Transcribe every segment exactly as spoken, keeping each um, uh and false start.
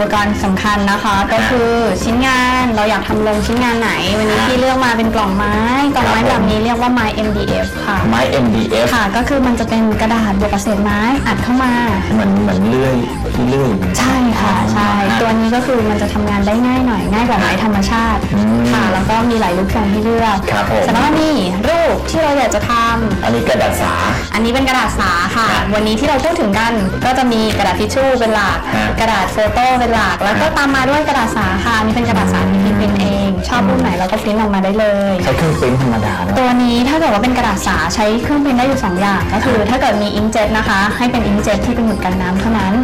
อุปกรณ์สำคัญนะคะก็คือชิ้นงานเราอยากทำลงชิ้นงานไหนวันนี้ที่เลือกมาเป็นกล่องไม้กล่องไม้แบบนี้เรียกว่าไม้ เอ็ม ดี เอฟ ค่ะไม้ เอ็ม ดี เอฟ ค่ะก็คือมันจะเป็นกระดาษบวกกับเศษไม้อัดเข้ามาเหมือนเหมือนเลื่อยที่เลื่อยใช่ค่ะใช่ตัวนี้ก็คือมันจะทำงานได้ง่ายหน่อยง่ายกว่าไม้ธรรมชาติค่ะแล้วก็มีหลายรูปทรงให้เลือกสำหรับนี่รูปที่เราอยากจะทำอันนี้กระดาษสาอันนี้เป็นกระดาษสาค่ะวันนี้ที่เราพูดถึงกันก็จะมีกระดาษทิชชู่เป็นหลักกระดาษโฟโต้เป็นหลักแล้วก็ตามมาด้วยกระดาษสาค่ะนี่เป็นกระดาษสาที่พิมพ์เองชอบรูปไหนเราก็พิมพ์ออกมาได้เลยใช้เครื่องพิมพ์ธรรมดาตัวนี้ถ้าเกิดว่าเป็นกระดาษสาใช้เครื่องพิมพ์ได้อยู่สองอย่างก็คือถ้าเกิดมีอิงเจ็ตนะคะให้เป็นอิงเจ็ตที่เป็นหมึกกันน้ำเท่านั้น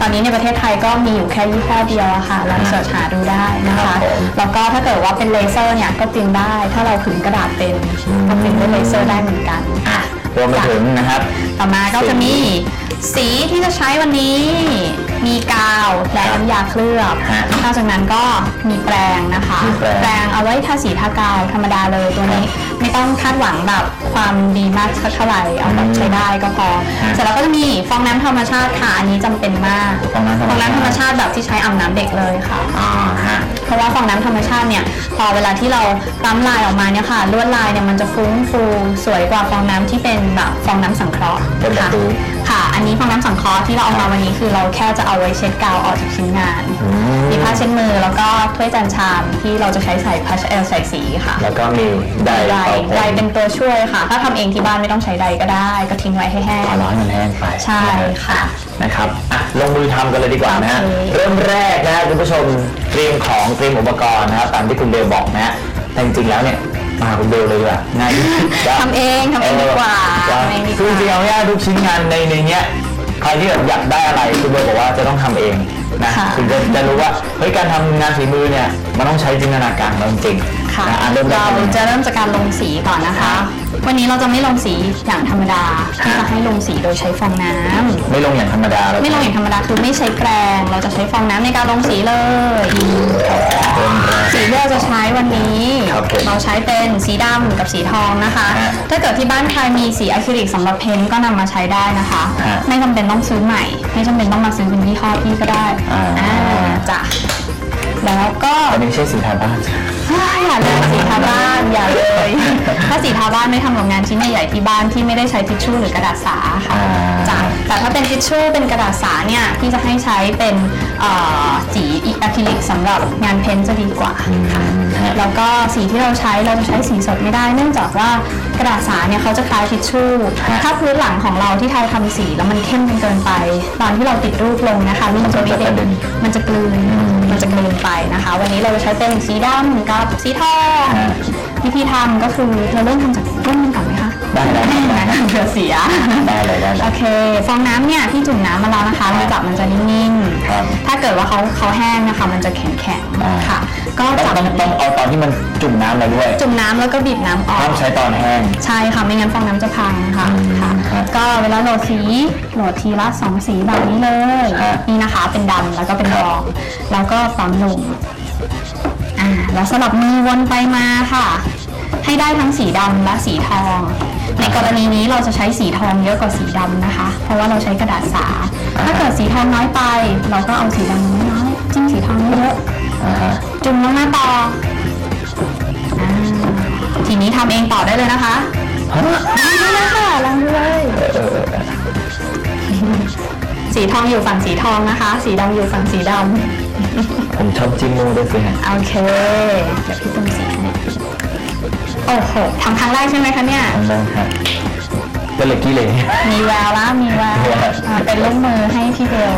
ตอนนี้ในประเทศไทยก็มีอยู่แค่ยี่ห้อเดียวค่ะลองเสิร์ชหาดูได้นะคะแล้วก็ถ้าเกิดว่าเป็นเลเซอร์เนี่ยก็พิมพ์ได้ถ้าเราขึงกระดาษเป็นก็พิมพ์ด้วยเลเซอร์ได้เหมือนกันรวมไปถึงนะครับต่อมาก็จะมีสีที่จะใช้วันนี้มีกาวและน้ำยาเคลือบนอกจากนั้นก็มีแปรงนะคะแปรงเอาไว้ทาสีทากาวธรรมดาเลยตัวนี้ไม่ต้องคาดหวังแบบความดีมากสักเท่าไหร่เอาแบบใช้ได้ก็พอเสร็จแล้วก็จะมีฟองน้ำธรรมชาติค่ะอันนี้จำเป็นมากฟองน้ำธรรมชาติแบบที่ใช้อาบน้ำเด็กเลยค่ะเพราะว่าฟองน้ำธรรมชาติเนี่ยพอเวลาที่เราปั๊มลายออกมาเนี่ยค่ะลวดลายเนี่ยมันจะฟุ้งฟูสวยกว่าฟองน้ำที่เป็นแบบฟองน้ำสังเคราะห์ค่ะค่ะอันนี้ฟองน้ำสังเคราะห์ที่เราเอามาวันนี้คือเราแค่จะเอาไว้เช็ดกาวออกจากชิ้นงานมีผ้าเช็ดมือแล้วก็ถ้วยจานชามที่เราจะใช้ใส่พัชเอลใส่สีค่ะแล้วก็มีไดไดเป็นตัวช่วยค่ะถ้าทำเองที่บ้านไม่ต้องใช้ไดก็ได้ก็ทิ้งไว้ให้แห้งร้อนมันแห้งไปใช่ค่ะนะครับอ่ะลงมือทำกันเลยดีกว่านะฮะเริ่มแรกนะคุณผู้ชมเตรียมของเตรียมอุปกรณ์นะครับตามที่คุณเบลบอกนะแต่จริงๆแล้วเนี่ยมาคุณเบลเลยดีกว่าง่ายทำเองทำเองดีกว่าคือจริงๆเอาง่ายทุกชิ้นงานในในเนี้ยใครที่อยากได้อะไรคุณเบลบอกว่าจะต้องทำเองนะคุณจะจะรู้ว่าเฮ้ยการทำงานฝีมือเนี่ยมันต้องใช้จินตนาการเราจริงเราจะเริ่มจากการลงสีก่อนนะคะวันนี้เราจะไม่ลงสีอย่างธรรมดาที่จะให้ลงสีโดยใช้ฟองน้ำไม่ลงอย่างธรรมดาไม่ลงอย่างธรรมดาคือไม่ใช้แปรงเราจะใช้ฟองน้ำในการลงสีเลยสีที่เราจะใช้วันนี้เราใช้เป็นสีดำกับสีทองนะคะถ้าเกิดที่บ้านใครมีสีอะคริลิกสำหรับเพ้นก็นำมาใช้ได้นะคะไม่จำเป็นต้องซื้อใหม่ไม่จำเป็นต้องมาซื้อเป็นยี่ห้อพี่ก็ได้จ้ะแล้วก็ไม่ใช่สีทาบ้านอย่าเลยสีทาบ้านอย่าเลยถ้าสีทาบ้านไม่ทำกับงานชิ้นใหญ่ๆที่บ้านที่ไม่ได้ใช้ทิชชู่หรือกระดาษสาค่ะจ้ะแต่ถ้าเป็นทิชชู่เป็นกระดาษสาเนี่ยที่จะให้ใช้เป็นสีอะคริลิกสำหรับงานเพ้นท์จะดีกว่าค่ะแล้วก็สีที่เราใช้เราจะใช้สีสดไม่ได้เนื่องจากว่ากระดาษสาเนี่ยเขาจะคล้ายทิชชู่ถ้าพื้นหลังของเราที่ไทยทำสีแล้วมันเข้มจนเกินไปตอนที่เราติดรูปลงนะคะรูปจะไม่เด่นมันจะกลืนมันจะกลืนไปนะคะวันนี้เราจะใช้เป็นสีดำกับสีทองวิธีทำก็คือเราเริ่มทำจากต้นมันก่อนไหมคะได้ได้ได้เผื่อเสียได้เลยได้โอเคฟองน้ำเนี่ยที่จุ่มน้ำมาแล้วนะคะมือจับมันจะนิ่งๆถ้าเกิดว่าเขาเขาแห้งนะคะมันจะแข็งๆค่ะก็จับต้องเอาตอนที่มันจุ่มน้ำเลยด้วยจุ่มน้ำแล้วก็บีบน้ำออกต้องใช้ตอนแห้งใช่ค่ะไม่งั้นฟองน้ำจะพังค่ะก็เวลาโหลดสีโหลดทีละสองสีแบบนี้เลยนี่นะคะเป็นดำแล้วก็เป็นทองแล้วก็ปั๊มลงอ่าแล้วสลับมือวนไปมาค่ะให้ได้ทั้งสีดำและสีทองในกรณีนี้เราจะใช้สีทองเยอะกว่าสีดำนะคะเพราะว่าเราใช้กระดาษสาถ้าเกิดสีทองน้อยไปเราก็เอาสีดำน้อยๆจิ้มสีทองเยอะจุ่มลงหน้าต่อทีนี้ทำเองต่อได้เลยนะคะได้เลยค่ะลองดูเลยสีทองอยู่ฝั่งสีทองนะคะสีดำอยู่ฝั่งสีดำผมชอบจิ้มลงด้วยสิฮะโอเคเดี๋ยวพี่ตุ้มสีโอ้โหทำครั้งแรกใช่ไหมคะเนี่ยครั้งแรกค่ะเป็นเล็กกี้เลยมีแววละมีแววเป็นลูกมือให้พี่เบล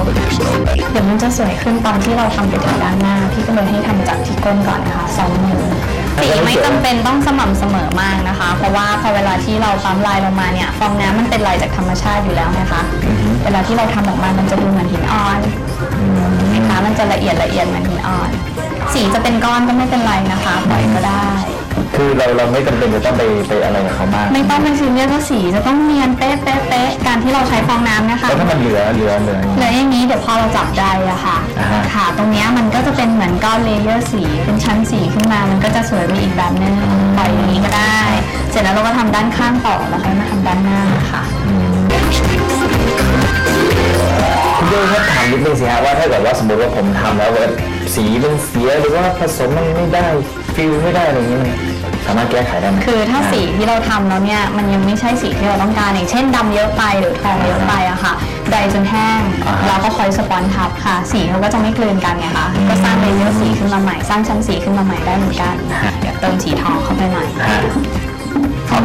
เดี๋ยวมันจะสวยขึ้นตอนที่เราทำไปถึงด้านหน้าพี่ก็เลยให้ทำจากที่ก้นก่อนนะคะสองมือสีไม่จำเป็นต้องสม่ำเสมอมากนะคะเพราะว่าพอเวลาที่เราปั๊มลายลงมาเนี่ยฟองน้ำมันเป็นลายจากธรรมชาติอยู่แล้วนะคะเวลาที่เราทำออกมามันจะดูเหมือนหินอ่อนนะคะมันจะละเอียดละเอียดเหมือนหินอ่อนสีจะเป็นก้อนก็ไม่เป็นไรนะคะปล่อยก็ได้คือเราเราไม่จำเป็นจะต้องไปไปอะไรกับเขามากไม่ต้องเป็นซีเรียสว่าสีจะต้องเนียนเป๊ะเป๊ะเป๊ะการที่เราใช้ฟองน้ำนะคะแล้วถ้ามันเหลือเหลือเหลือเหลืออย่างนี้เดี๋ยวพอเราจับได้อะค่ะค่ะตรงนี้มันก็จะเป็นเหมือนก้อนเลเยอร์สีเป็นชั้นสีขึ้นมามันก็จะสวยไปอีกแบบนึงปล่อยอย่างนี้ก็ได้เสร็จแล้วเราก็ทำด้านข้างต่อแล้วค่อยมาทำด้านหน้าค่ะ เรื่องแค่ถามนิดนึงสิฮะว่าถ้าเกิดว่าสมมติว่าผมทำแล้วแบบสีมันเสียหรือว่าผสมมันไม่ได้ฟิลไม่ได้อะไรอย่างเงี้ยสามารถแก้ไขได้ไหมคือถ้าสีที่เราทำแล้วเนี่ยมันยังไม่ใช่สีที่เราต้องการอย่างเช่นดำเยอะไปหรือทองเยอะไปอะค่ะไดจนแห้งเราก็คอยสปอนทับค่ะสีเขาก็จะไม่กลืนกันไงคะก็สร้างเลเยอร์สีขึ้นมาใหม่สร้างชั้นสีขึ้นมาใหม่ได้เหมือนกันเดี๋ยวเติมสีทองเข้าไปหน่อย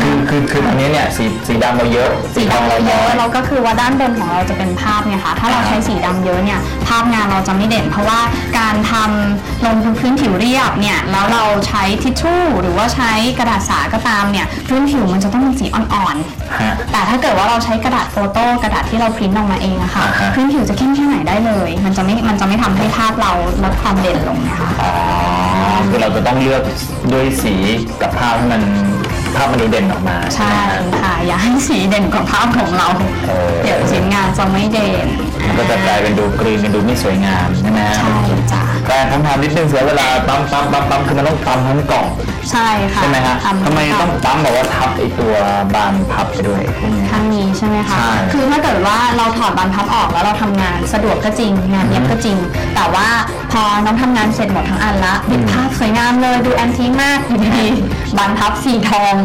คือคือคืออันนี้เนี่ยสีสีดำเราเยอะสีทองเราเยอะเราก็คือว่าด้านบนของเราจะเป็นภาพเนี่ยค่ะถ้าเราใช้สีดำเยอะเนี่ยภาพงานเราจะไม่เด่นเพราะว่าการทำลงพื้นผิวเรียบเนี่ยแล้วเราใช้ทิชชู่หรือว่าใช้กระดาษสาก็ตามเนี่ยพื้นผิวมันจะต้องเป็นสีอ่อนๆแต่ถ้าเกิดว่าเราใช้กระดาษโฟโต้กระดาษที่เราพิมพ์ออกมาเองอะค่ะพื้นผิวจะเข้มแค่ไหนได้เลยมันจะไม่มันจะไม่ทำให้ภาพเราลดความเด่นลงนะคะคือเราจะต้องเลือกด้วยสีกับภาพให้มันภาพมันดูเด่นออกมาใช่ค่ะอย่าให้สีเด่นกว่าภาพของเราเดี๋ยวชิ้นงานจะไม่เด่นมันก็จะกลายเป็นดูกรีนเป็นดูไม่สวยงามใช่ไหมใช่จ้ะแต่คำถามนิดนึงเสียเวลาปั๊มปั๊มปั๊มปั๊มคือมันต้องปั๊มทั้งกล่องใช่ค่ะใช่ไหมคะทำไมต้องปั๊มบอกว่าทับไอตัวบานพับไปด้วยข้างนี้ใช่ไหมคะคือถ้าเกิดว่าเราถอดบานพับออกแล้วเราทำงานสะดวกก็จริงงานเย็บก็จริงแต่ว่าพอน้องทำงานเสร็จหมดทั้งอันละบิดภาพสวยงามเลยดูแอนทีมากอยู่ดีบานพับสีทอง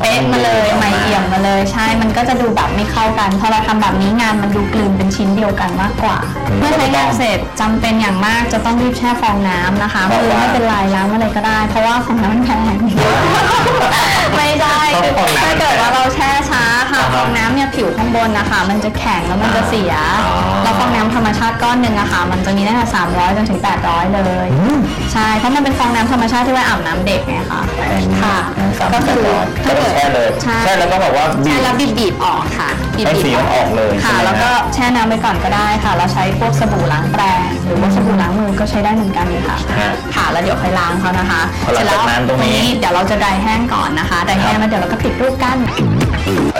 เป๊ะมาเลยไม่เอี่ยมมาเลยใช่มันก็จะดูแบบไม่เข้ากันพอเราทำแบบนี้งานมันดูกลืนเป็นชิ้นเดียวกันมากกว่าเมื่อใช้งานเสร็จจำเป็นอย่างมากจะต้องรีบแช่ฟองน้ำนะคะคือไม่เป็นไรล้างอะไรก็ได้เพราะว่าฟองน้ำมันแพงไม่ได้ถ้าเกิดว่าเราแช่ช้าค่ะฟองน้ำเนี่ยผิวข้างบนนะคะมันจะแข็งแล้วมันจะเสียแล้วฟองน้ำธรรมชาติก้อนหนึ่งอะค่ะมันจะมีตั้งแต่สามร้อยจนถึงแปดร้อยเลยใช่เพราะมันเป็นฟองน้ำธรรมชาติที่ไว้อาบน้ำเด็กไงค่ะค่ะก็คือถ้าเกิดแช่เลยแช่แล้วก็บอกว่าบีบแล้วบีบออกค่ะบีบสีออกเลยค่ะแล้วก็แช่น้ำไปก่อนก็ได้ค่ะเราใช้พวกสบู่ล้างแปรงหรือว่าสบู่ล้างมือก็ใช้ได้เหมือนกันค่ะค่ะแล้วเดี๋ยวค่อยล้างเขานะคะเสร็จแล้วตรงนี้เดี๋ยวเราจะดรายแห้งก่อนนะคะดรายแห้งแล้วเดี๋ยวเราก็ติดรูปกันคุณผู้ชมคร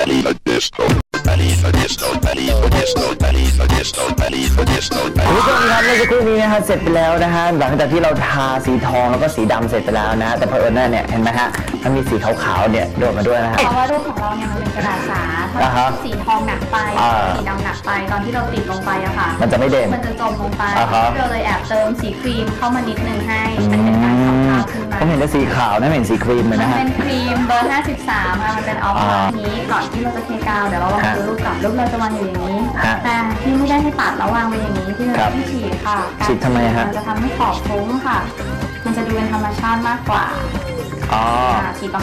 ับเมื่อสักครู่นี้นะฮะเสร็จไปแล้วนะฮะหลังจากที่เราทาสีทองแล้วก็สีดำเสร็จไปแล้วนะแต่เผอิญเนี่ยเห็นไหมฮะมันมีสีขาวๆเนี่ยโดดมาด้วยนะฮะเพราะว่ารูปของเราเนี่ยมันเป็นกระดาษสาสีทองหนักไปสีดำหนักไปตอนที่เราติดลงไปอะค่ะมันจะไม่เด่นมันจะจมลงไปเราเลยแอบเติมสีครีมเข้ามานิดนึงให้มันเป็นการขาวขึ้นมาผมเห็นแต่สีขาวนะเห็นสีครีมเลยนะฮะเป็นครีมเบอร์ห้าสิบสามค่ะมันเป็นออฟแบบนี้ก่อนที่เราจะเทกาวเดี๋ยวเราวางรูปกับรูปเราจะวางอยู่อย่างนี้แต่ที่ไม่ได้ให้ปัดแล้ววางไว้อย่างนี้ที่เราไม่ฉีดค่ะฉีดทำไมฮะจะทำให้ขอบฟุ้งค่ะมันจะดูเป็นธรรมชาติมากกว่าอ๋อ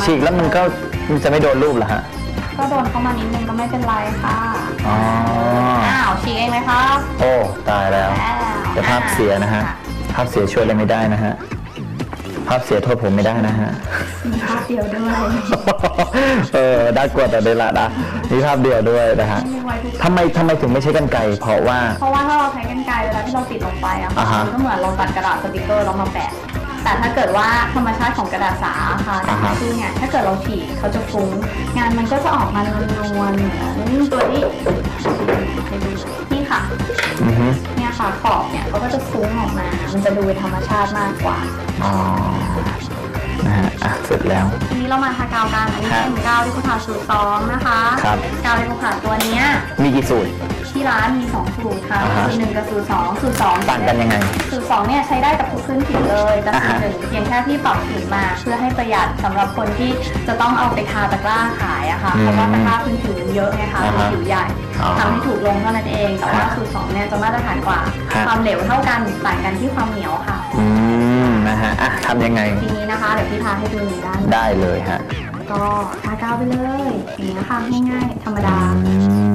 ฉีดแล้วมันก็จะไม่โดนรูปเหรอฮะก็โดนเข้ามานิดนึงก็ไม่เป็นไรค่ะอ๋ออ้าวฉีดเองไหมคะโอ้ตายแล้วแต่ภาพเสียนะฮะภาพเสียช่วยอะไรไม่ได้นะฮะภาพเสียโทษผมไม่ได้นะฮะมีภาพเดียวด้วยเออได้กว่าแต่เดลละนะมีภาพเดียวด้วยนะฮะทำไมทำไมถึงไม่ใช้กรรไกรเพราะว่าเพราะว่าถ้าเราใช้กรรไกรเวลาที่เราติดลงไปอะค่ะก็เหมือนเราตัดกระดาษสติกเกอร์แล้วมาแปะแต่ถ้าเกิดว่าธรรมชาติของกระดาษสาค่ะที่เนี่ยถ้าเกิดเราฉีดเขาจะฟุ้งงานมันก็จะออกมานวลๆนี่ตัวนี้นี่ค่ะเนี่ยค่ะขอบเนี่ยเขาก็จะฟุ้งออกมามันจะดูเป็นธรรมชาติมากกว่าอ๋อนะฮะอ่ะเสร็จแล้วทีนี้เรามาทากาวกันอันนี้เป็นกาวที่เขาทาสูตรสองนะคะครับกาวที่เขาทาตัวเนี้ยมีกี่สูตรที่ร้านมีสองสูตรค่ะสูตรหนึ่งกับสูตรสองสูตรสองต่างกันยังไงสูตรสองเนี่ยใช้ได้กับทุกพื้นผิวเลยแต่สูตรหนึ่งเพียงแค่ที่ปรับผิวมาเพื่อให้ประหยัดสำหรับคนที่จะต้องเอาไปทาตะกร้าขายอะค่ะเพราะว่าตะกร้าพื้นผิวเยอะไงคะพื้นผิวใหญ่ทำให้ถูกลงเท่านั้นเองแต่ว่าสูตรสองเนี่ยจะมาตรฐานกว่าความเหลวเท่ากันต่างกันที่ความเหนียวค่ะอืมนะฮะอ่ะทำยังไงทีนี้นะคะเดี๋ยวพี่พาให้ดูด้านได้เลยฮะก็ทากาวไปเลยอย่างนี้ค่ะง่ายๆธรรมดา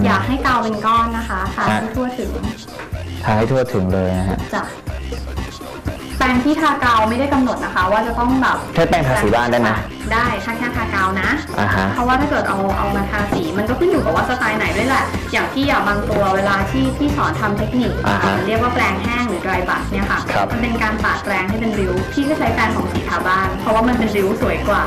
อยากให้กาวเป็นก้อนนะคะทาให้ทั่วถึงทาให้ทั่วถึงเลยนะฮะจ้ะแปรงที่ทากาวไม่ได้กำหนดนะคะว่าจะต้องแบบใช้แปรงทาสีบ้านได้ไหมได้ถ้าแค่ทากาวนะเพราะว่าถ้าเกิดเอาเอามาทาสีมันก็ขึ้นอยู่กับว่าสไตล์ไหนด้วยแหละอย่างที่อย่างบางตัวเวลาที่ที่สอนทำเทคนิคเรียกว่าแปรงแห้งหรือ dry brush เนี่ยค่ะมันเป็นการปาดแปรงให้เป็นริ้วที่ก็ใช้แปรงของสีทาบ้านเพราะว่ามันเป็นริ้วสวยกว่า